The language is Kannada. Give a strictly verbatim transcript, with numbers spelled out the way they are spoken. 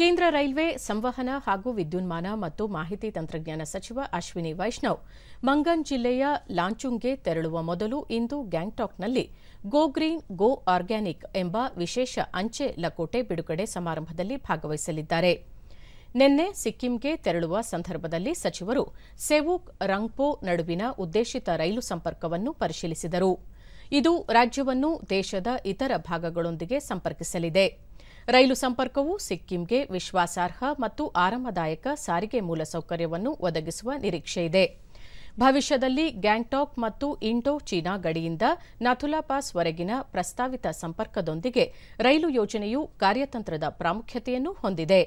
ಕೇಂದ್ರ ರೈಲ್ವೆ ಸಂವಹನ ಹಾಗೂ ವಿದ್ಯುನ್ಮಾನ ಮತ್ತು ಮಾಹಿತಿ ತಂತ್ರಜ್ಞಾನ ಸಚಿವ ಅಶ್ವಿನಿ ವೈಷ್ಣವ್ ಮಂಗನ್ ಜಿಲ್ಲೆಯ ಲಾಚುಂಗ್ಗೆ ತೆರಳುವ ಮೊದಲು ಇಂದು ಗ್ಯಾಂಗ್ಟಾಕ್ನಲ್ಲಿ ಗೋ ಗ್ರೀನ್ ಗೋ ಆರ್ಗ್ಯಾನಿಕ್ ಎಂಬ ವಿಶೇಷ ಅಂಚೆ ಲಕೋಟೆ ಬಿಡುಗಡೆ ಸಮಾರಂಭದಲ್ಲಿ ಭಾಗವಹಿಸಲಿದ್ದಾರೆ. ನಿನ್ನೆ ಸಿಕ್ಕಿಂಗೆ ತೆರಳುವ ಸಂದರ್ಭದಲ್ಲಿ ಸಚಿವರು ಸೇವೋಕ್ ರಂಗಪೋ ನಡುವಿನ ಉದ್ದೇಶಿತ ರೈಲು ಸಂಪರ್ಕವನ್ನು ಪರಿಶೀಲಿಸಿದರು. ಇದು ರಾಜ್ಯವನ್ನು ದೇಶದ ಇತರ ಭಾಗಗಳೊಂದಿಗೆ ಸಂಪರ್ಕಿಸಲಿದೆ. ರೈಲು ಸಂಪರ್ಕವು ಸಿಕ್ಕಿಂಗೆ ವಿಶ್ವಾಸಾರ್ಹ ಮತ್ತು ಆರಾಮದಾಯಕ ಸಾರಿಗೆ ಮೂಲಸೌಕರ್ಯವನ್ನು ಒದಗಿಸುವ ನಿರೀಕ್ಷೆ ಇದೆ. ಭವಿಷ್ಯದಲ್ಲಿ ಗ್ಯಾಂಗ್ಟಾಕ್ ಮತ್ತು ಇಂಡೋ ಚೀನಾ ಗಡಿಯಿಂದ ನಾಥು ಲ ವರೆಗಿನ ಪ್ರಸ್ತಾವಿತ ಸಂಪರ್ಕದೊಂದಿಗೆ ರೈಲು ಯೋಜನೆಯು ಕಾರ್ಯತಂತ್ರದ ಪ್ರಾಮುಖ್ಯತೆಯನ್ನು ಹೊಂದಿದೆ.